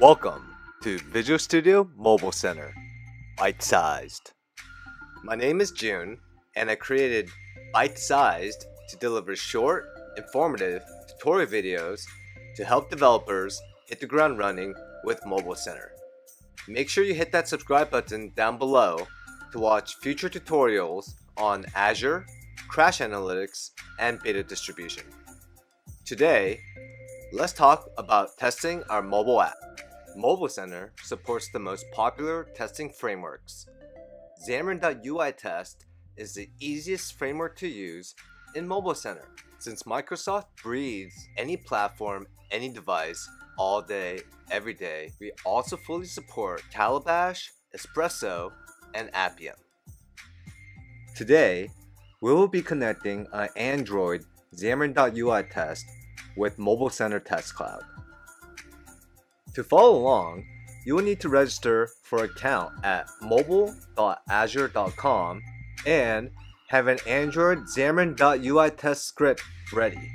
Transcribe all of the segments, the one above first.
Welcome to Visual Studio Mobile Center, bite-sized. My name is June, and I created Bite-Sized to deliver short, informative tutorial videos to help developers hit the ground running with Mobile Center. Make sure you hit that subscribe button down below to watch future tutorials on Azure, Crash Analytics, and Beta Distribution. Today, let's talk about testing our mobile app. Mobile Center supports the most popular testing frameworks. Xamarin.UITest is the easiest framework to use in Mobile Center, since Microsoft breathes any platform, any device, all day, every day. We also fully support Calabash, Espresso, and Appium. Today, we will be connecting an Android Xamarin.UITest with Mobile Center Test Cloud. To follow along, you will need to register for an account at mobile.azure.com and have an Android Xamarin.UITest script ready.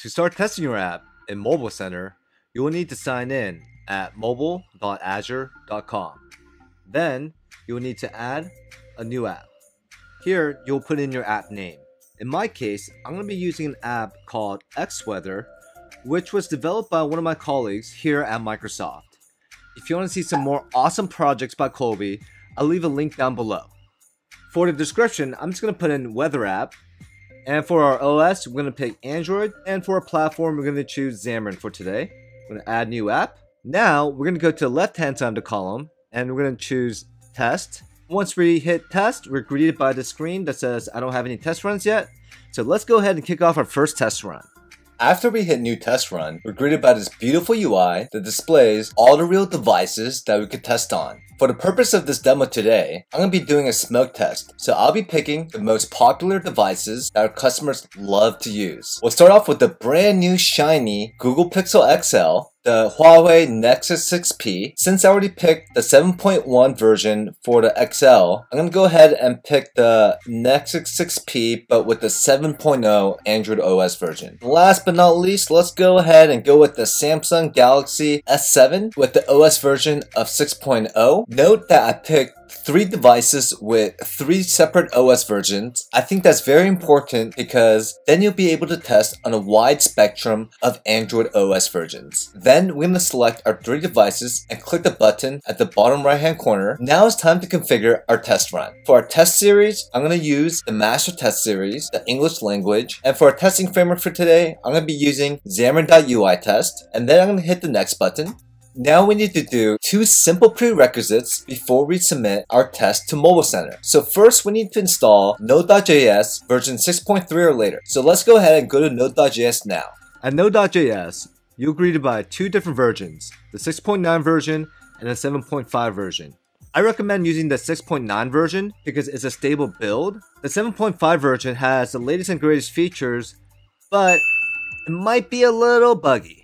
To start testing your app in Mobile Center, you will need to sign in at mobile.azure.com. Then, you will need to add a new app. Here, you'll put in your app name. In my case, I'm going to be using an app called Xweather, which was developed by one of my colleagues here at Microsoft. If you want to see some more awesome projects by Colby, I'll leave a link down below. For the description, I'm just going to put in Weather App. And for our OS, we're going to pick Android. And for our platform, we're going to choose Xamarin for today. I'm going to add new app. Now, we're going to go to the left-hand side of the column, and we're going to choose Test. Once we hit test, we're greeted by the screen that says I don't have any test runs yet. So let's go ahead and kick off our first test run. After we hit new test run, we're greeted by this beautiful UI that displays all the real devices that we could test on. For the purpose of this demo today, I'm going to be doing a smoke test. So I'll be picking the most popular devices that our customers love to use. We'll start off with the brand new shiny Google Pixel XL, the Huawei Nexus 6P. Since I already picked the 7.1 version for the XL, I'm going to go ahead and pick the Nexus 6P, but with the 7.0 Android OS version. Last but not least, let's go ahead and go with the Samsung Galaxy S7 with the OS version of 6.0. Note that I picked three devices with three separate OS versions. I think that's very important because then you'll be able to test on a wide spectrum of Android OS versions. Then we're going to select our three devices and click the button at the bottom right hand corner. Now it's time to configure our test run. For our test series, I'm going to use the master test series, the English language. And for our testing framework for today, I'm going to be using Xamarin.UITest. And then I'm going to hit the next button. Now we need to do two simple prerequisites before we submit our test to Mobile Center. So first we need to install Node.js version 6.3 or later. So let's go ahead and go to Node.js now. At Node.js, you're greeted by two different versions, the 6.9 version and the 7.5 version. I recommend using the 6.9 version because it's a stable build. The 7.5 version has the latest and greatest features, but it might be a little buggy.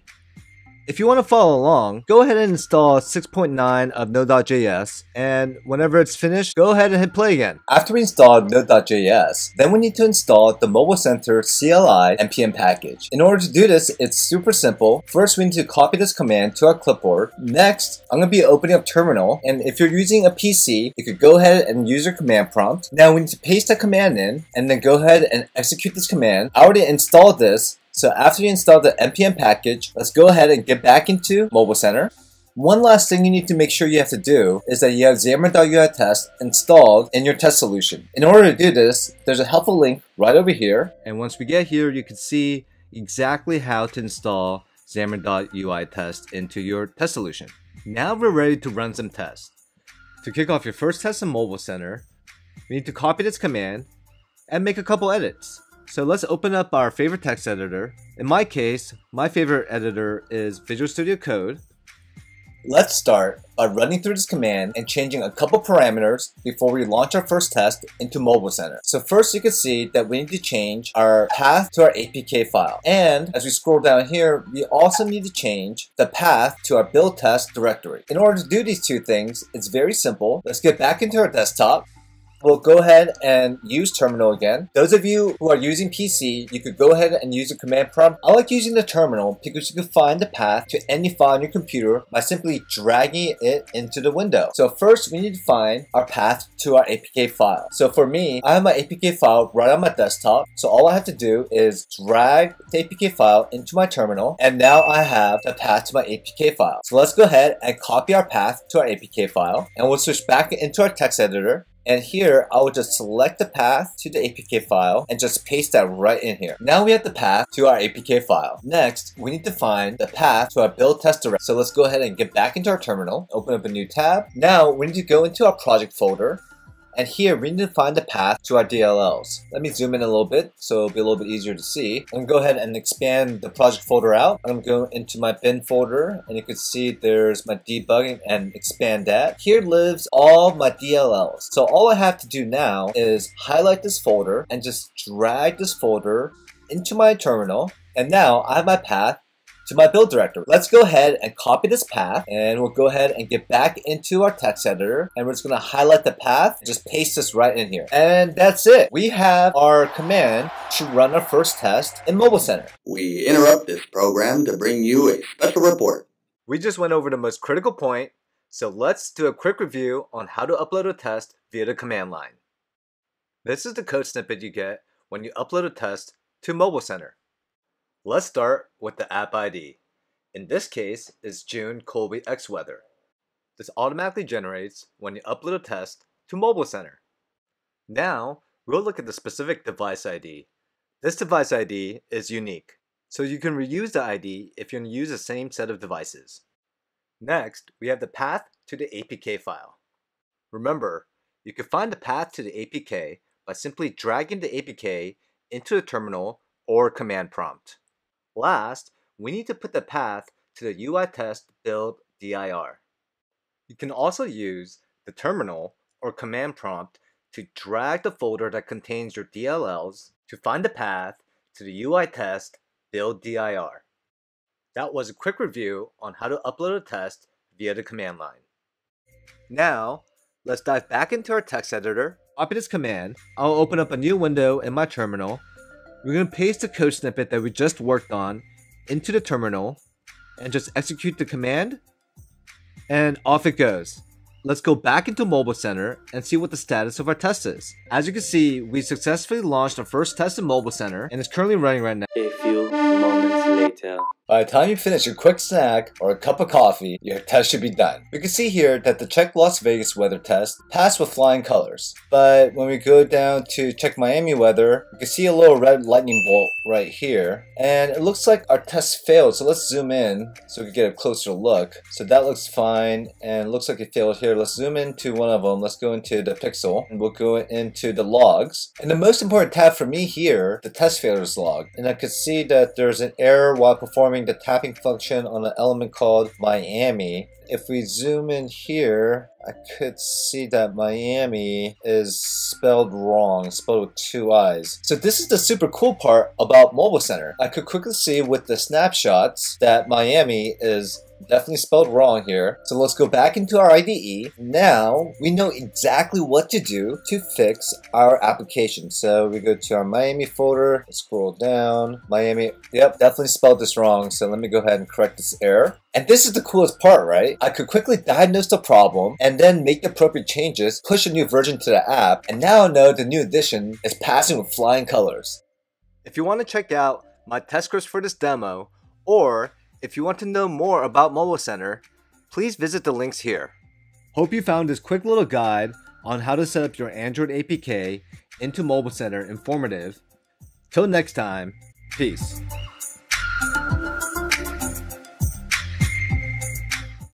If you want to follow along, go ahead and install 6.9 of Node.js, and whenever it's finished, go ahead and hit play again. After we installed Node.js, then we need to install the Mobile Center CLI NPM package. In order to do this, it's super simple. First, we need to copy this command to our clipboard. Next, I'm going to be opening up Terminal, and if you're using a PC, you could go ahead and use your command prompt. Now we need to paste that command in, and then go ahead and execute this command. I already installed this. So after you install the NPM package, let's go ahead and get back into Mobile Center. One last thing you need to make sure you have to do is that you have Xamarin.UITest installed in your test solution. In order to do this, there's a helpful link right over here. And once we get here, you can see exactly how to install Xamarin.UITest into your test solution. Now we're ready to run some tests. To kick off your first test in Mobile Center, we need to copy this command and make a couple edits. So let's open up our favorite text editor. In my case, my favorite editor is Visual Studio Code. Let's start by running through this command and changing a couple parameters before we launch our first test into Mobile Center. So first you can see that we need to change our path to our APK file. And as we scroll down here, we also need to change the path to our build test directory. In order to do these two things, it's very simple. Let's get back into our desktop. we'll go ahead and use terminal again. Those of you who are using PC, you could go ahead and use a command prompt. I like using the terminal because you can find the path to any file on your computer by simply dragging it into the window. So first we need to find our path to our APK file. So for me, I have my APK file right on my desktop. So all I have to do is drag the APK file into my terminal, and now I have the path to my APK file. So let's go ahead and copy our path to our APK file, and we'll switch back into our text editor. And here, I will just select the path to the APK file and just paste that right in here. Now we have the path to our APK file. Next, we need to find the path to our build test directory. So let's go ahead and get back into our terminal, open up a new tab. Now we need to go into our project folder. And here, we need to find the path to our DLLs. Let me zoom in a little bit so it'll be a little bit easier to see. I'm going to go ahead and expand the project folder out. I'm going to go into my bin folder, and you can see there's my debugging, and expand that. Here lives all my DLLs. So all I have to do now is highlight this folder and just drag this folder into my terminal. And now I have my path to my build directory. Let's go ahead and copy this path, and we'll go ahead and get back into our text editor, and we're just gonna highlight the path and just paste this right in here. And that's it. We have our command to run our first test in Mobile Center. We interrupt this program to bring you a special report. We just went over the most critical point, so let's do a quick review on how to upload a test via the command line. This is the code snippet you get when you upload a test to Mobile Center. Let's start with the app ID. In this case, it's June Colby Xweather. This automatically generates when you upload a test to Mobile Center. Now, we'll look at the specific device ID. This device ID is unique, so you can reuse the ID if you use the same set of devices. Next, we have the path to the APK file. Remember, you can find the path to the APK by simply dragging the APK into the terminal or command prompt. Last, we need to put the path to the UITest build dir. You can also use the terminal or command prompt to drag the folder that contains your DLLs to find the path to the UITest build dir. That was a quick review on how to upload a test via the command line. Now, let's dive back into our text editor. Copy this command. I'll open up a new window in my terminal. We're going to paste the code snippet that we just worked on into the terminal and just execute the command, and off it goes. Let's go back into Mobile Center and see what the status of our test is. As you can see, we successfully launched our first test in Mobile Center, and it's currently running right now. A few moments later. By the time you finish your quick snack or a cup of coffee, your test should be done. We can see here that the check Las Vegas weather test passed with flying colors. But when we go down to check Miami weather, you can see a little red lightning bolt right here. And it looks like our test failed, so let's zoom in so we can get a closer look. So that looks fine, and looks like it failed here. Let's zoom into one of them. Let's go into the pixel, and we'll go into the logs. And the most important tab for me here, the test failures log. And I could see that there's an error while performing the tapping function on an element called Miami. If we zoom in here, I could see that Miami is spelled wrong, spelled with two I's. So this is the super cool part about Mobile Center. I could quickly see with the snapshots that Miami is definitely spelled wrong here. So let's go back into our IDE. Now we know exactly what to do to fix our application. So we go to our Miami folder, scroll down, Miami. Yep, definitely spelled this wrong. So let me go ahead and correct this error. And this is the coolest part, right? I could quickly diagnose the problem and then make the appropriate changes, push a new version to the app, and now I know the new edition is passing with flying colors. If you want to check out my test scripts for this demo, or if you want to know more about Mobile Center, please visit the links here. Hope you found this quick little guide on how to set up your Android APK into Mobile Center informative. Till next time, peace.